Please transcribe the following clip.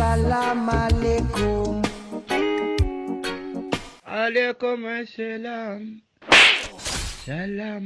Salam alaikum. Alaikum salam. Salam.